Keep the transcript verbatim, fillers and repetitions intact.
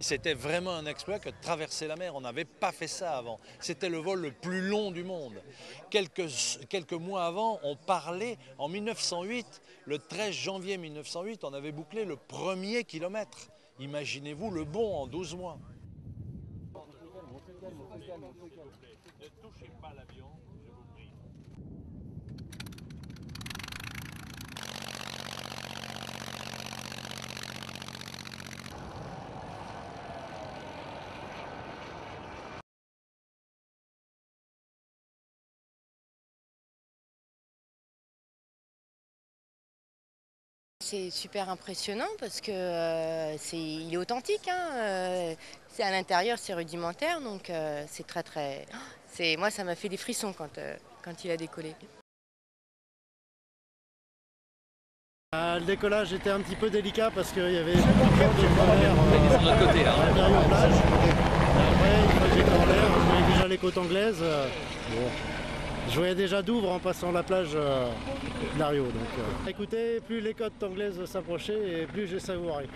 C'était vraiment un exploit que de traverser la mer, on n'avait pas fait ça avant. C'était le vol le plus long du monde. Quelques, quelques mois avant, on parlait, en mille neuf cent huit, le treize janvier mille neuf cent huit, on avait bouclé le premier kilomètre. Imaginez-vous le bond en douze mois. Ne touchez pas l'avion. C'est super impressionnant parce que euh, c'est, il est authentique. Hein, euh, c'est à l'intérieur, c'est rudimentaire, donc euh, c'est très très. C'est, moi, ça m'a fait des frissons quand euh, quand il a décollé. Ah, le décollage était un petit peu délicat parce qu'il y avait beaucoup de gens qui étaient en l'air à l'intérieur de plage. Après, j'étais en l'air, je voyais déjà les côtes anglaises. Euh, bon. Je voyais déjà Douvres en passant la plage euh, de la Rio, donc euh... écoutez, plus les côtes anglaises s'approchaient et plus j'ai savouré.